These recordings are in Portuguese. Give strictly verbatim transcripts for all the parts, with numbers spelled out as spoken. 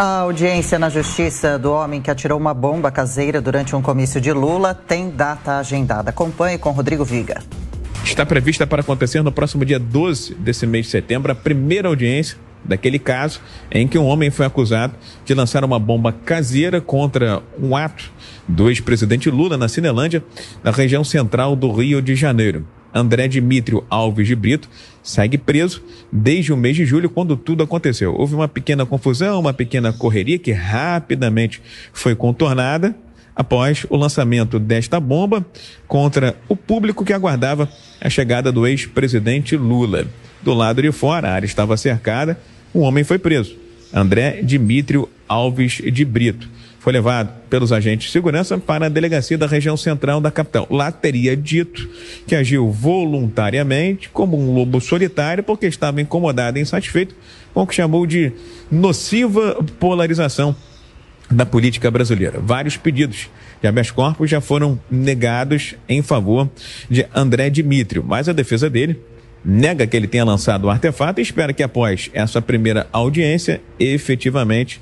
A audiência na Justiça do homem que atirou uma bomba caseira durante um comício de Lula tem data agendada. Acompanhe com Rodrigo Viga. Está prevista para acontecer no próximo dia doze desse mês de setembro a primeira audiência daquele caso em que um homem foi acusado de lançar uma bomba caseira contra um ato do ex-presidente Lula na Cinelândia, na região central do Rio de Janeiro. André Dimitri Alves de Brito segue preso desde o mês de julho, quando tudo aconteceu. Houve uma pequena confusão, uma pequena correria que rapidamente foi contornada após o lançamento desta bomba contra o público que aguardava a chegada do ex-presidente Lula. Do lado de fora, a área estava cercada, um homem foi preso. André Dimitri Alves de Brito foi levado pelos agentes de segurança para a delegacia da região central da capital. Lá teria dito que agiu voluntariamente como um lobo solitário porque estava incomodado e insatisfeito com o que chamou de nociva polarização da política brasileira. Vários pedidos de habeas corpus já foram negados em favor de André Dimitri, mas a defesa dele nega que ele tenha lançado o artefato e espera que após essa primeira audiência, efetivamente,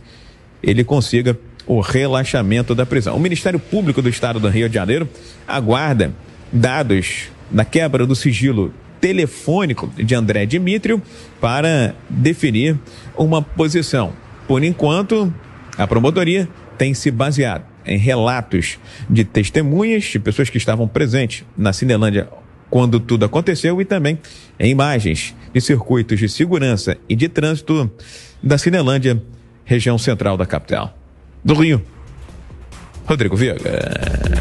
ele consiga o relaxamento da prisão. O Ministério Público do Estado do Rio de Janeiro aguarda dados da quebra do sigilo telefônico de André Dimitri para definir uma posição. Por enquanto, a promotoria tem se baseado em relatos de testemunhas, de pessoas que estavam presentes na Cinelândia quando tudo aconteceu, e também em imagens de circuitos de segurança e de trânsito da Cinelândia, região central da capital do Rio. Rodrigo Viga.